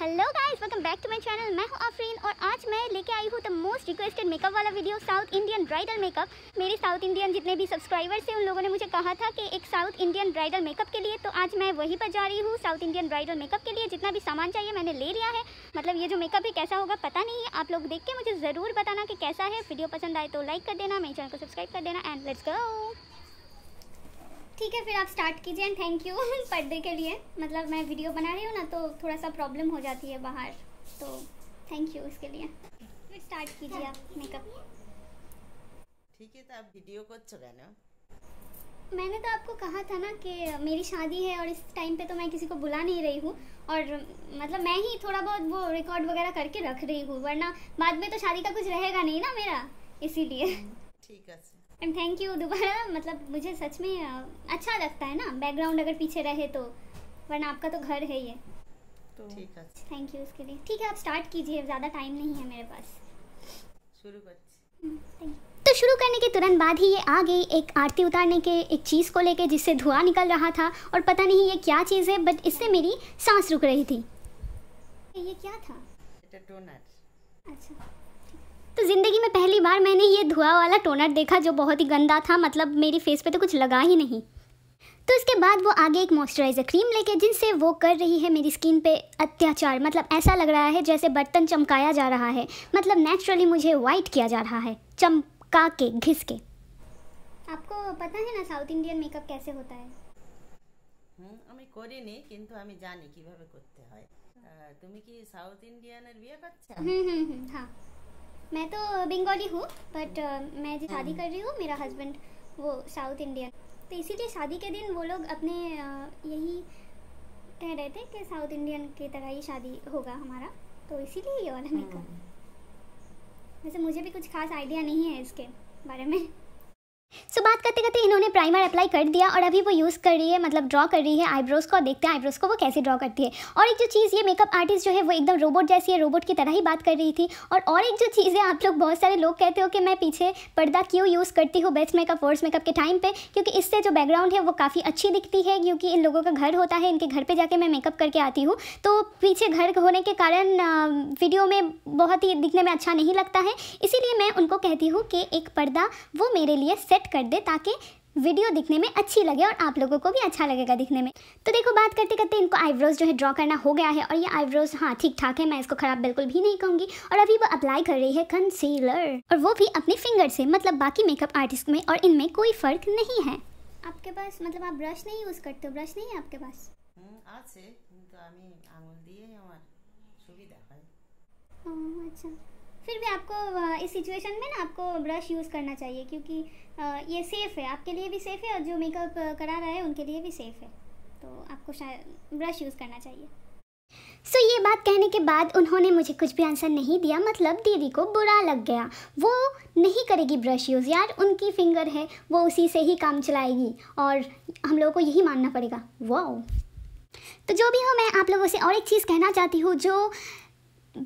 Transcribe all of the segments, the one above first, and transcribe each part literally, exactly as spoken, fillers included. Hello guys, welcome back to my channel. मैं हूँ आफरीन और आज मैं लेके आई हूँ द मोस्ट रिक्वेस्टेड मेकअप वाला video, South Indian bridal makeup. मेरे साउथ इंडियन जितने भी सब्सक्राइबर्स हैं उन लोगों ने मुझे कहा था कि एक साउथ इंडियन ब्राइडल मेकअप के लिए, तो आज मैं वहीं पर जा रही हूँ साउथ इंडियन ब्राइडल मेकअप के लिए। जितना भी सामान चाहिए मैंने ले लिया है। मतलब ये जो मेकअप है कैसा होगा पता नहीं है, आप लोग देख के मुझे ज़रूर बताना कि कैसा है। वीडियो पसंद आए तो लाइक कर देना, मेरे चैनल को सब्सक्राइब कर देना एंड लेट्स गो। ठीक है, फिर आप स्टार्ट कीजिए एंड थैंक यू पर्दे के लिए। मतलब मैं वीडियो बना रही हूँ ना, तो थोड़ा सा प्रॉब्लम हो जाती है बाहर, तो थैंक यू उसके लिए। फिर स्टार्ट कीजिए आप मेकअप। ठीक है, तो आप वीडियो को चलाना। मैंने तो आपको कहा था ना कि मेरी शादी है और इस टाइम पे तो मैं किसी को बुला नहीं रही हूँ, और मतलब मैं ही थोड़ा बहुत वो रिकॉर्ड वगैरह करके रख रही हूँ, वरना बाद में तो शादी का कुछ रहेगा नहीं ना मेरा, इसीलिए। ठीक है एंड थैंक यू दोबारा। मतलब मुझे सच में अच्छा लगता है ना बैकग्राउंड अगर पीछे रहे तो, वरना आपका तो घर है ये, तो ठीक है, थैंक यू उसके लिए। ठीक है, आप स्टार्ट कीजिए, ज़्यादा टाइम नहीं है मेरे पास। शुरू कर। Thank you. तो शुरू करने के तुरंत बाद ही ये आ गई एक आरती उतारने के एक चीज़ को लेके जिससे धुआं निकल रहा था, और पता नहीं ये क्या चीज़ है, बट इससे मेरी सांस रुक रही थी। ये क्या था? अच्छा, तो ज़िंदगी में पहली बार मैंने ये धुआं वाला टोनर देखा जो बहुत ही गंदा था। मतलब मेरी फेस पे तो कुछ लगा ही नहीं। तो इसके बाद वो आगे एक मॉइस्चराइज़र क्रीम लेके, जिनसे वो कर रही है मेरी स्किन पे अत्याचार। मतलब ऐसा लग रहा है जैसे बर्तन चमकाया जा रहा है। मतलब नेचुरली मुझे वाइट किया जा रहा है, चमका के, घिस के। आपको पता है ना साउथ इंडियन मेकअप कैसे होता है? हमें कोरिनी किंतु हमें जाने की भावे करते हैं। तुम्हें कि साउथ इंडियन और बिया करते हैं? हां, मैं तो बंगाली हूँ, बट uh, मैं जो शादी कर रही हूँ मेरा हस्बैंड वो साउथ इंडियन, तो इसीलिए शादी के दिन वो लोग अपने uh, यही कह रहे थे कि साउथ इंडियन की तरह ही शादी होगा हमारा, तो इसीलिए ये वाला मेकअप। वैसे मुझे भी कुछ खास आइडिया नहीं है इसके बारे में। सो बात करते करते इन्होंने प्राइमर अप्लाई कर दिया और अभी वो यूज़ कर रही है, मतलब ड्रॉ कर रही है आईब्रोज़ को। देखते हैं आईब्रोज़ को वो कैसे ड्रॉ करती है। और एक जो चीज़, ये मेकअप आर्टिस्ट जो है वो एकदम रोबोट जैसी है, रोबोट की तरह ही बात कर रही थी। और और एक जो चीज़ है, आप लोग बहुत सारे लोग कहते हो कि मैं पीछे पर्दा क्यों यूज़ करती हूँ बेस्ट मेकअप वर्स्ट मेकअप के टाइम पर, क्योंकि इससे जो बैकग्राउंड है वो काफ़ी अच्छी दिखती है। क्योंकि इन लोगों का घर होता है, इनके घर पर जाके मैं मेकअप करके आती हूँ, तो पीछे घर होने के कारण वीडियो में बहुत ही दिखने में अच्छा नहीं लगता है। इसीलिए मैं उनको कहती हूँ कि एक पर्दा वो मेरे लिए सेट कर दे, ताकि वीडियो दिखने में अच्छी लगे और आप लोगों को भी अच्छा लगेगा दिखने में। तो देखो, बात करते करते इनको आईब्रोज़ जो है ड्रॉ करना हो गया है, और ये आईब्रोज़ हाँ ठीक ठाक है, मैं इसको ख़राब बिल्कुल भी नहीं कहूँगी। और अभी वो अप्लाई कर रही है कंसीलर, और वो भी अपने फिंगर से। मतलब बाकी मेकअप आर्टिस्ट में और इनमें कोई फ़र्क नहीं है। आपके पास मतलब आप ब्रश नहीं यूज़ करते हो? ब्रश नहीं है आपके पास? अच्छा, फिर भी आपको इस सिचुएशन में ना आपको ब्रश यूज़ करना चाहिए, क्योंकि ये सेफ़ है, आपके लिए भी सेफ़ है और जो मेकअप करा रहा है उनके लिए भी सेफ़ है, तो आपको शायद ब्रश यूज़ करना चाहिए। सो so, ये बात कहने के बाद उन्होंने मुझे कुछ भी आंसर नहीं दिया। मतलब दीदी को बुरा लग गया, वो नहीं करेगी ब्रश यूज़। यार, उनकी फिंगर है, वो उसी से ही काम चलाएगी और हम लोगों को यही मानना पड़ेगा। वाओ। तो जो भी हो, मैं आप लोगों से और एक चीज़ कहना चाहती हूँ, जो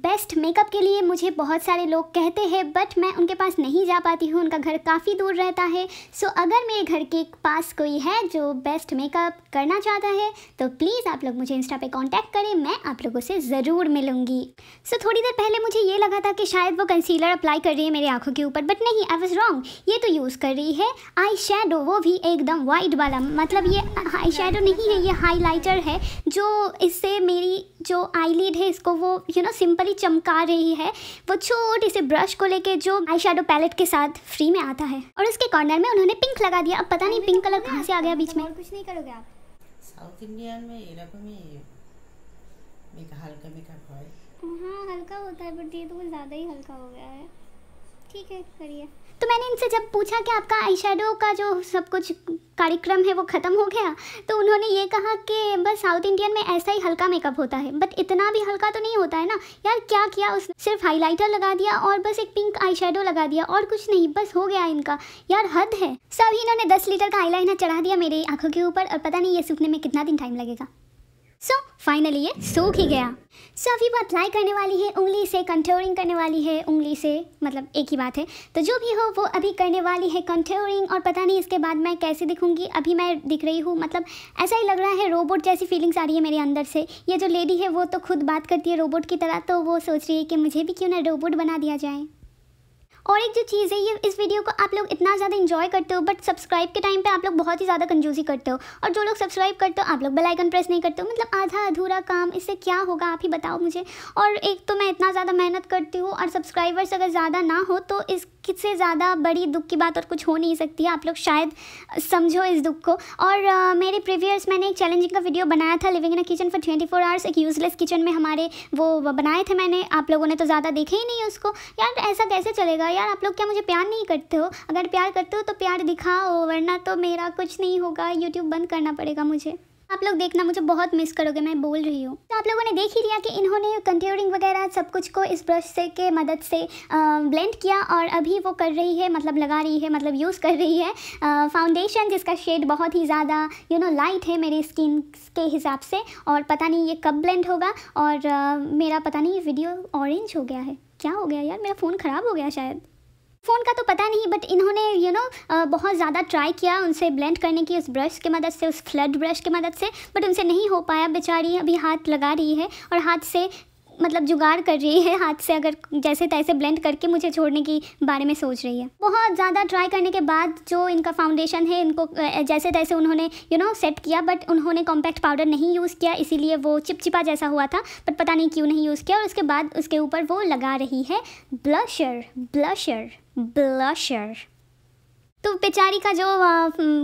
बेस्ट मेकअप के लिए मुझे बहुत सारे लोग कहते हैं, बट मैं उनके पास नहीं जा पाती हूँ, उनका घर काफ़ी दूर रहता है। सो अगर मेरे घर के पास कोई है जो बेस्ट मेकअप करना चाहता है, तो प्लीज़ आप लोग मुझे इंस्टा पे कांटेक्ट करें, मैं आप लोगों से ज़रूर मिलूँगी। सो थोड़ी देर पहले मुझे ये लगा था कि शायद वो कंसीलर अप्लाई कर रही है मेरी आँखों के ऊपर, बट नहीं, आई वॉज रॉन्ग। ये तो यूज़ कर रही है आई शेडो, वो भी एकदम वाइट वाला। मतलब ये आई शेडो नहीं है, ये हाईलाइटर है, जो इससे मेरी जो आईलिड है इसको वो यू नो सिंपल ही चमका रही है। वो छोटे से ब्रश को लेके जो आई शेडो पैलेट के साथ फ्री में आता है, और उसके कॉर्नर में उन्होंने पिंक लगा दिया। अब पता नहीं पिंक कलर कहाँ से आ गया बीच में। और कुछ नहीं करोगे आप? साउथ इंडियन में ये रकम ही मेक हल्का मेकअप है। हां, हल्का होता है, बट ये तो कुछ ज्यादा ही हल्का हो गया है। ठीक है, करिए। तो मैंने इनसे जब पूछा कि आपका आई शेडो का जो सब कुछ कार्यक्रम है वो ख़त्म हो गया, तो उन्होंने ये कहा कि बस साउथ इंडियन में ऐसा ही हल्का मेकअप होता है, बट इतना भी हल्का तो नहीं होता है ना। यार, क्या किया उसने? सिर्फ हाइलाइटर लगा दिया और बस एक पिंक आई शेडो लगा दिया, और कुछ नहीं, बस हो गया इनका। यार, हद है। सब इन्होंने दस लीटर का आईलाइनर चढ़ा दिया मेरी आँखों के ऊपर, और पता नहीं ये सूखने में कितना दिन टाइम लगेगा। सो फाइनली ये सूख ही गया। सो अभी बात अप्लाई करने वाली है उंगली से, कंटूरिंग करने वाली है उंगली से, मतलब एक ही बात है। तो जो भी हो वो अभी करने वाली है कंटूरिंग, और पता नहीं इसके बाद मैं कैसे दिखूंगी। अभी मैं दिख रही हूँ मतलब ऐसा ही लग रहा है, रोबोट जैसी फीलिंग्स आ रही है मेरे अंदर से। ये जो लेडी है वो तो खुद बात करती है रोबोट की तरह, तो वो सोच रही है कि मुझे भी क्यों ना रोबोट बना दिया जाए। और एक जो चीज़ है, ये इस वीडियो को आप लोग इतना ज़्यादा एंजॉय करते हो, बट सब्सक्राइब के टाइम पे आप लोग बहुत ही ज़्यादा कंजूसी करते हो, और जो लोग सब्सक्राइब करते हो आप लोग बेल आइकन प्रेस नहीं करते हो। मतलब आधा अधूरा काम, इससे क्या होगा आप ही बताओ मुझे। और एक तो मैं इतना ज़्यादा मेहनत करती हूँ, और सब्सक्राइबर्स अगर ज़्यादा ना हो तो इस इससे ज़्यादा बड़ी दुख की बात और कुछ हो नहीं सकती है। आप लोग शायद समझो इस दुख को। और आ, मेरे प्रीवियस मैंने एक चैलेंजिंग का वीडियो बनाया था, living in a kitchen for twenty four hours, एक यूज़लेस किचन में हमारे वो बनाए थे मैंने। आप लोगों ने तो ज़्यादा देखे ही नहीं उसको। यार ऐसा कैसे चलेगा यार, आप लोग क्या मुझे प्यार नहीं करते हो? अगर प्यार करते हो तो प्यार दिखाओ, वरना तो मेरा कुछ नहीं होगा, यूट्यूब बंद करना पड़ेगा मुझे। आप लोग देखना मुझे बहुत मिस करोगे, मैं बोल रही हूँ। तो आप लोगों ने देख ही लिया कि इन्होंने कंटूरिंग वगैरह सब कुछ को इस ब्रश से के मदद से ब्लेंड किया, और अभी वो कर रही है, मतलब लगा रही है, मतलब यूज़ कर रही है फाउंडेशन, जिसका शेड बहुत ही ज़्यादा यू नो लाइट है मेरी स्किन के हिसाब से। और पता नहीं ये कब ब्लेंड होगा, और आ, मेरा पता नहीं ये वीडियो ऑरेंज हो गया है, क्या हो गया यार, मेरा फ़ोन ख़राब हो गया शायद, फ़ोन का तो पता नहीं। बट इन्होंने यू नो बहुत ज़्यादा ट्राई किया उनसे ब्लेंड करने की, उस ब्रश के मदद से, उस फ्लड ब्रश के मदद से, बट उनसे नहीं हो पाया। बेचारी अभी हाथ लगा रही है, और हाथ से मतलब जुगाड़ कर रही है, हाथ से अगर जैसे तैसे ब्लेंड करके मुझे छोड़ने के बारे में सोच रही है। बहुत ज़्यादा ट्राई करने के बाद जो इनका फाउंडेशन है, इनको जैसे तैसे उन्होंने यू नो सेट किया, बट उन्होंने कॉम्पैक्ट पाउडर नहीं यूज़ किया, इसीलिए वो चिपचिपा जैसा हुआ था, बट पता नहीं क्यों नहीं यूज़ किया। और उसके बाद उसके ऊपर वो लगा रही है ब्लशर ब्लशर ब्लशर तो बेचारी का जो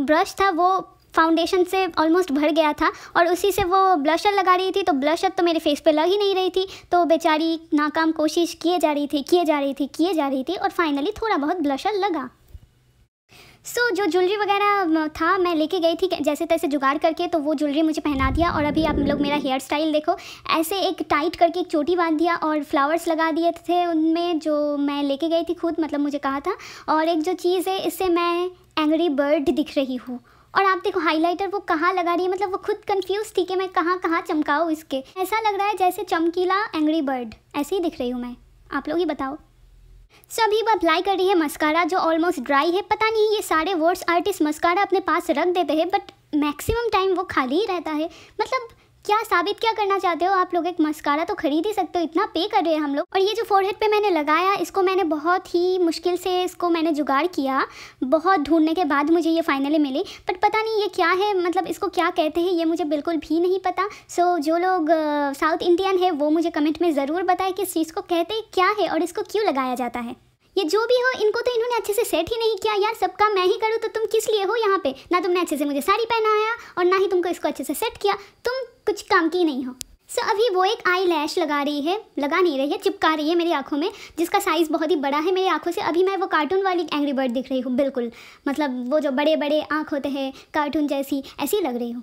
ब्रश था वो फाउंडेशन से ऑलमोस्ट भर गया था, और उसी से वो ब्लशर लगा रही थी। तो ब्लशर तो मेरे फेस पे लग ही नहीं रही थी, तो बेचारी नाकाम कोशिश किए जा रही थी किए जा रही थी किए जा रही थी और फाइनली थोड़ा बहुत ब्लशर लगा। सो so, जो ज्वेलरी वगैरह था मैं लेके गई थी जैसे तैसे जुगाड़ करके, तो वो ज्वेलरी मुझे पहना दिया। और अभी आप लोग मेरा हेयर स्टाइल देखो, ऐसे एक टाइट करके एक चोटी बांध दिया, और फ्लावर्स लगा दिए थे उनमें जो मैं लेके गई थी खुद, मतलब मुझे कहा था। और एक जो चीज़ है, इससे मैं एंग्री बर्ड दिख रही हूँ। और आप देखो हाइलाइटर वो कहाँ लगा रही है, मतलब वो खुद कंफ्यूज थी कि मैं कहाँ कहाँ चमकाऊँ इसके। ऐसा लग रहा है जैसे चमकीला एंग्री बर्ड, ऐसे ही दिख रही हूँ मैं, आप लोग ही बताओ। सो अभी वो अप्लाई कर रही है मस्कारा जो ऑलमोस्ट ड्राई है। पता नहीं ये सारे वर्ड्स आर्टिस्ट मस्कारा अपने पास रख देते हैं, बट मैक्सिमम टाइम वो खाली ही रहता है। मतलब क्या साबित क्या करना चाहते हो आप लोग? एक मस्कारा तो खरीद ही सकते हो, इतना पे कर रहे हैं हम लोग। और ये जो फोरहेड पे मैंने लगाया, इसको मैंने बहुत ही मुश्किल से इसको मैंने जुगाड़ किया, बहुत ढूंढने के बाद मुझे ये फाइनली मिली। बट पता नहीं ये क्या है, मतलब इसको क्या कहते हैं ये मुझे बिल्कुल भी नहीं पता। सो जो लोग साउथ इंडियन है वो मुझे कमेंट में ज़रूर बताएं कि इस चीज़ को कहते क्या है और इसको क्यों लगाया जाता है। ये जो भी हो, इनको तो इन्होंने अच्छे से सेट ही नहीं किया। यार सबका मैं ही करूँ तो तुम किस लिए हो यहाँ पे? ना तुमने अच्छे से मुझे साड़ी पहनाया, और ना ही तुमको इसको अच्छे से सेट किया, तुम कुछ काम की नहीं हो। सो so, अभी वो एक आई लैश लगा रही है, लगा नहीं रही है, चिपका रही है मेरी आँखों में, जिसका साइज़ बहुत ही बड़ा है मेरी आँखों से। अभी मैं वो कार्टून वाली एंग्री बर्ड दिख रही हूँ बिल्कुल, मतलब वो जो बड़े बड़े आँख होते हैं कार्टून जैसी, ऐसी लग रही हूँ।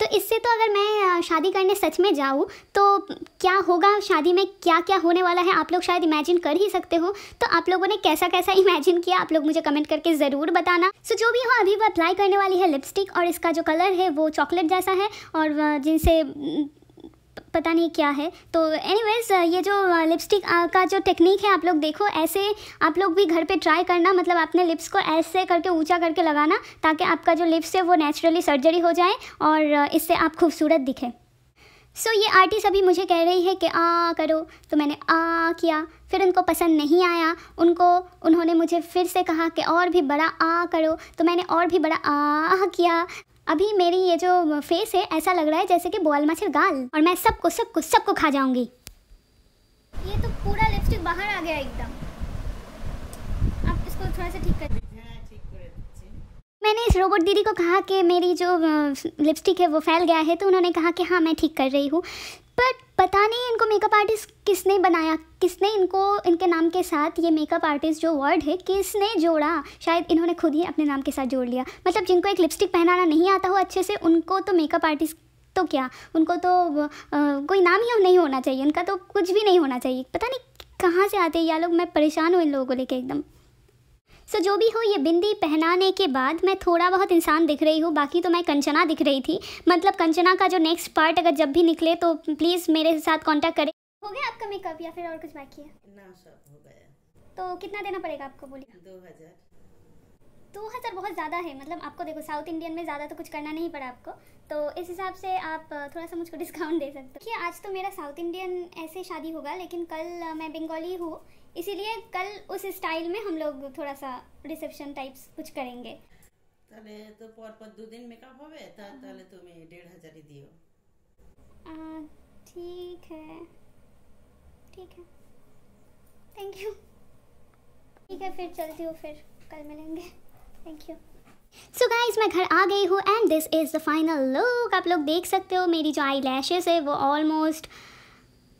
तो इससे तो अगर मैं शादी करने सच में जाऊँ तो क्या होगा, शादी में क्या क्या होने वाला है आप लोग शायद इमेजिन कर ही सकते हो। तो आप लोगों ने कैसा कैसा इमेजिन किया आप लोग मुझे कमेंट करके ज़रूर बताना। सो जो भी हो, अभी वो अप्लाई करने वाली है लिपस्टिक, और इसका जो कलर है वो चॉकलेट जैसा है, और जिनसे पता नहीं क्या है। तो एनीवेज, ये जो लिपस्टिक का जो टेक्निक है आप लोग देखो, ऐसे आप लोग भी घर पे ट्राई करना। मतलब अपने लिप्स को ऐसे करके ऊंचा करके लगाना, ताकि आपका जो लिप्स है वो नेचुरली सर्जरी हो जाए, और इससे आप खूबसूरत दिखें। सो so, ये आर्टिस्ट अभी मुझे कह रही है कि आ करो, तो मैंने आ किया, फिर उनको पसंद नहीं आया, उनको उन्होंने मुझे फिर से कहा कि और भी बड़ा आ करो, तो मैंने और भी बड़ा आ किया। अभी मेरी ये जो फेस है ऐसा लग रहा है जैसे कि बोअल मच्छर गाल, और मैं सबको सबको सबको खा जाऊंगी। ये तो पूरा लिपस्टिक बाहर आ गया एकदम। अब इसको थोड़ा सा ठीक कर, मैंने इस रोबोट दीदी को कहा कि मेरी जो लिपस्टिक है वो फैल गया है, तो उन्होंने कहा कि हाँ मैं ठीक कर रही हूँ। बट पता नहीं इनको मेकअप आर्टिस्ट किसने बनाया, किसने इनको इनके नाम के साथ ये मेकअप आर्टिस्ट जो वर्ड है किसने जोड़ा, शायद इन्होंने खुद ही अपने नाम के साथ जोड़ लिया। मतलब जिनको एक लिपस्टिक पहनाना नहीं आता हो अच्छे से, उनको तो मेकअप आर्टिस्ट तो क्या, उनको तो आ, कोई नाम ही नहीं होना चाहिए, उनका तो कुछ भी नहीं होना चाहिए। पता नहीं कहाँ से आते हैं ये लोग, मैं परेशान हूँ इन लोगों को लेकर एकदम। सो so, जो भी हो ये बिंदी पहनाने के बाद मैं थोड़ा बहुत इंसान दिख रही हूँ, बाकी तो मैं कंचना दिख रही थी। मतलब कंचना का जो नेक्स्ट पार्ट अगर जब भी निकले तो प्लीज़ मेरे साथ कॉन्टैक्ट करें। हो गया आपका मेकअप या फिर और कुछ बाकी है? ना सब हो गया। तो कितना देना पड़ेगा आपको बोलिए? दो हज़ार दो हज़ार बहुत ज़्यादा है। मतलब आपको देखो साउथ इंडियन में ज़्यादा तो कुछ करना नहीं पड़ा आपको, तो इस हिसाब से आप थोड़ा सा मुझको डिस्काउंट दे सकते हो। कि आज तो मेरा साउथ इंडियन ऐसे शादी होगा, लेकिन कल मैं बंगाली हूँ, इसीलिए कल उस स्टाइल में हम लोग थोड़ा सा रिसेप्शन टाइप्स कुछ करेंगे। তাহলে তো পর পর দুই দিন মেকআপ হবে, তাহলে তুমি एक हज़ार पचास ही দিও। ठीक है ठीक है, थैंक यू। ठीक है फिर चलती हूँ, फिर कल मिलेंगे, थैंक यू। सो गाइज़ मैं घर आ गई हूँ and this is the final look. आप लोग देख सकते हो मेरी जो आई लैशेज़ है वो ऑलमोस्ट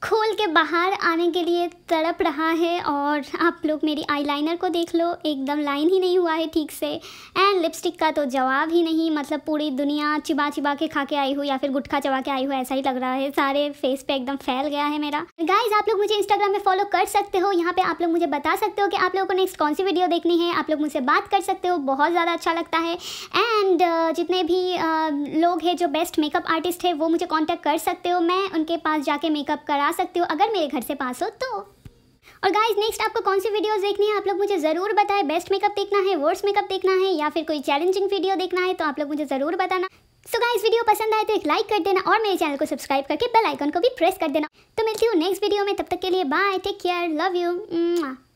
खोल के बाहर आने के लिए तड़प रहा है। और आप लोग मेरी आईलाइनर को देख लो, एकदम लाइन ही नहीं हुआ है ठीक से। एंड लिपस्टिक का तो जवाब ही नहीं, मतलब पूरी दुनिया चिबा चिबा के खा के आई हूँ या फिर गुटखा चबा के आई हूँ, ऐसा ही लग रहा है। सारे फेस पे एकदम फैल गया है मेरा। गाइज आप लोग मुझे इंस्टाग्राम में फॉलो कर सकते हो, यहाँ पर आप लोग मुझे बता सकते हो कि आप लोगों को नेक्स्ट कौन सी वीडियो देखनी है। आप लोग मुझसे बात कर सकते हो, बहुत ज़्यादा अच्छा लगता है। एंड जितने भी लोग हैं जो बेस्ट मेकअप आर्टिस्ट है वो मुझे कॉन्टैक्ट कर सकते हो, मैं उनके पास जाके मेकअप करा सकते हो अगर मेरे घर से पास हो तो। और गाइज नेक्स्ट आपको कौन सी वीडियोस देखनी है आप लोग मुझे ज़रूर बताएं। बेस्ट मेकअप देखना है, वर्स्ट मेकअप देखना है, या फिर कोई चैलेंजिंग वीडियो देखना है तो आप लोग मुझे ज़रूर बताना। सो गाइज वीडियो पसंद आए तो एक लाइक कर देना और मेरे चैनल को सब्सक्राइब करके बेल आइकन को भी प्रेस कर देना। तो मिलती हूँ नेक्स्ट वीडियो में, तब तक के लिए bye, take care, love you.